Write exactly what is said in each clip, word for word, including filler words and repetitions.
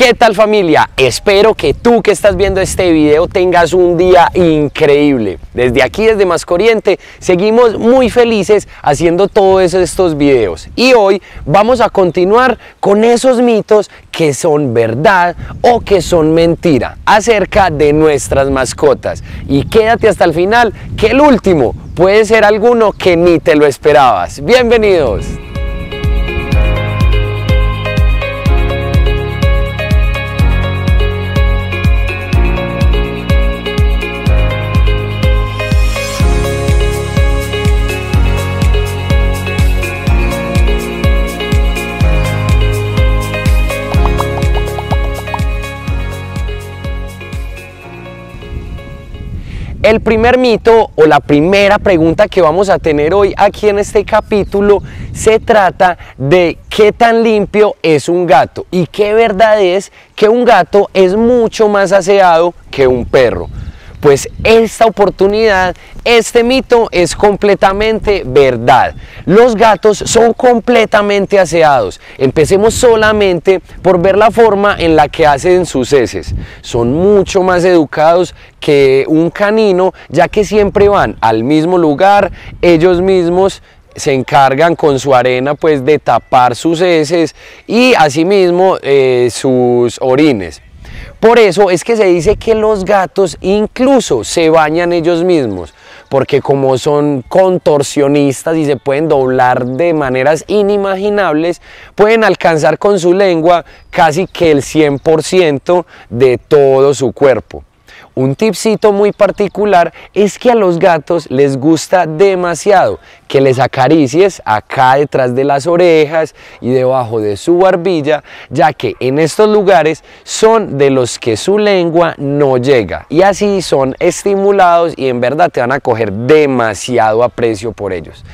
¿Qué tal, familia? Espero que tú que estás viendo este video tengas un día increíble. Desde aquí, desde Mascooriente, seguimos muy felices haciendo todos estos videos. Y hoy vamos a continuar con esos mitos que son verdad o que son mentira acerca de nuestras mascotas. Y quédate hasta el final, que el último puede ser alguno que ni te lo esperabas. ¡Bienvenidos! El primer mito o la primera pregunta que vamos a tener hoy aquí en este capítulo se trata de qué tan limpio es un gato y qué verdad es que un gato es mucho más aseado que un perro. Pues esta oportunidad, este mito es completamente verdad. Los gatos son completamente aseados. Empecemos solamente por ver la forma en la que hacen sus heces. Son mucho más educados que un canino, ya que siempre van al mismo lugar, ellos mismos se encargan con su arena pues de tapar sus heces y asimismo eh, sus orines. Por eso es que se dice que los gatos incluso se bañan ellos mismos, porque como son contorsionistas y se pueden doblar de maneras inimaginables, pueden alcanzar con su lengua casi que el cien por ciento de todo su cuerpo. Un tipcito muy particular es que a los gatos les gusta demasiado que les acaricies acá detrás de las orejas y debajo de su barbilla, ya que en estos lugares son de los que su lengua no llega y así son estimulados y en verdad te van a coger demasiado aprecio por ellos.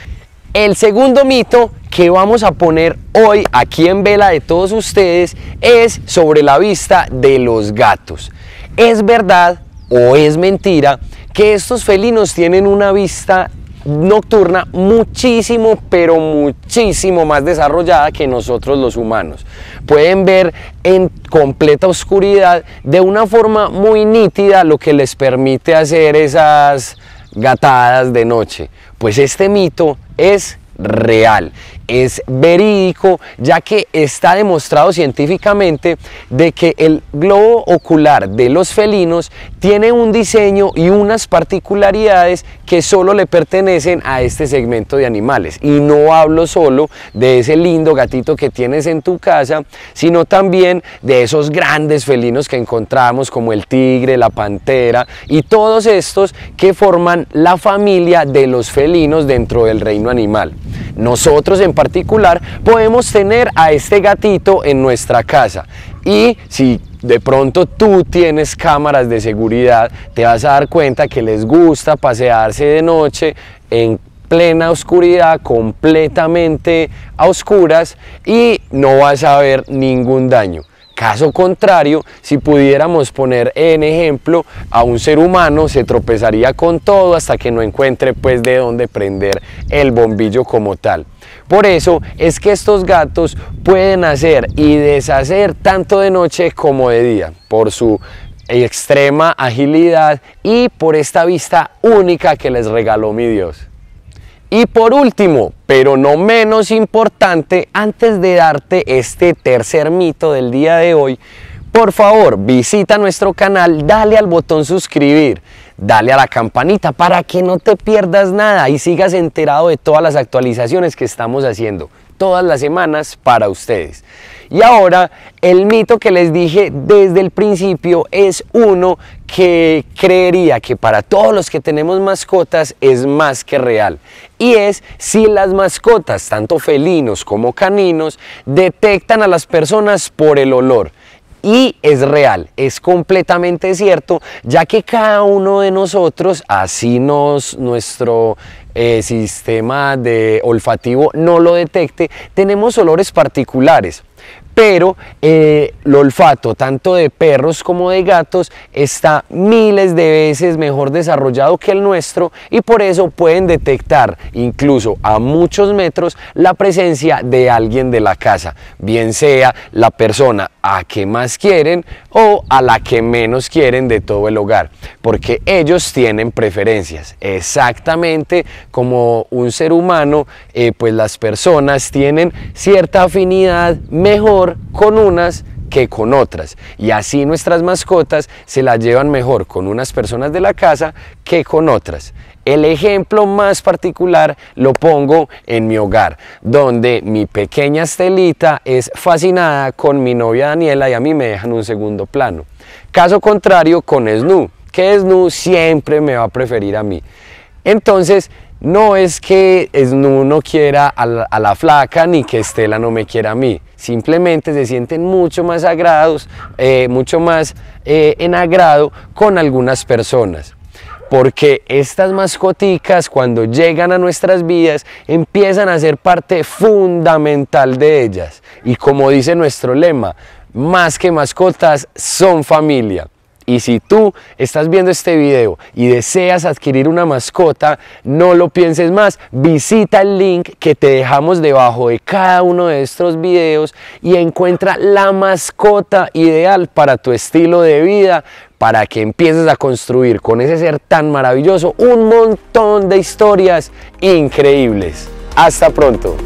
El segundo mito que vamos a poner hoy aquí en vela de todos ustedes es sobre la vista de los gatos. ¿Es verdad o es mentira que estos felinos tienen una vista nocturna muchísimo, pero muchísimo más desarrollada que nosotros los humanos? Pueden ver en completa oscuridad de una forma muy nítida, lo que les permite hacer esas gatadas de noche. Pues este mito es real, es verídico, ya que está demostrado científicamente de que el globo ocular de los felinos tiene un diseño y unas particularidades que solo le pertenecen a este segmento de animales. Y no hablo solo de ese lindo gatito que tienes en tu casa, sino también de esos grandes felinos que encontramos como el tigre, la pantera y todos estos que forman la familia de los felinos dentro del reino animal. Nosotros en particular podemos tener a este gatito en nuestra casa y si de pronto tú tienes cámaras de seguridad te vas a dar cuenta que les gusta pasearse de noche en plena oscuridad, completamente a oscuras, y no vas a ver ningún daño. Caso contrario, si pudiéramos poner en ejemplo a un ser humano, se tropezaría con todo hasta que no encuentre pues de dónde prender el bombillo como tal. Por eso es que estos gatos pueden hacer y deshacer tanto de noche como de día por su extrema agilidad y por esta vista única que les regaló mi Dios. Y por último, pero no menos importante, antes de darte este tercer mito del día de hoy, por favor visita nuestro canal, dale al botón suscribir, dale a la campanita para que no te pierdas nada y sigas enterado de todas las actualizaciones que estamos haciendo todas las semanas para ustedes. Y ahora, el mito que les dije desde el principio es uno que creería que para todos los que tenemos mascotas es más que real, y es si las mascotas, tanto felinos como caninos, detectan a las personas por el olor. Y es real, es completamente cierto, ya que cada uno de nosotros, así nos, nuestro eh, sistema de olfativo no lo detecte, tenemos olores particulares. pero eh, el olfato tanto de perros como de gatos está miles de veces mejor desarrollado que el nuestro y por eso pueden detectar incluso a muchos metros la presencia de alguien de la casa, bien sea la persona a que más quieren o a la que menos quieren de todo el hogar, porque ellos tienen preferencias, exactamente como un ser humano, eh, pues las personas tienen cierta afinidad mejor con unas que con otras, y así nuestras mascotas se las llevan mejor con unas personas de la casa que con otras. El ejemplo más particular lo pongo en mi hogar, donde mi pequeña Estelita es fascinada con mi novia Daniela y a mí me dejan un segundo plano. Caso contrario con Snoo, que Snoo siempre me va a preferir a mí. Entonces, no es que Snoo no quiera a la, a la flaca ni que Estela no me quiera a mí, simplemente se sienten mucho más agradados, eh, mucho más eh, en agrado con algunas personas. Porque estas mascoticas cuando llegan a nuestras vidas empiezan a ser parte fundamental de ellas. Y como dice nuestro lema, más que mascotas son familia. Y si tú estás viendo este video y deseas adquirir una mascota, no lo pienses más, visita el link que te dejamos debajo de cada uno de estos videos y encuentra la mascota ideal para tu estilo de vida, para que empieces a construir con ese ser tan maravilloso un montón de historias increíbles. Hasta pronto.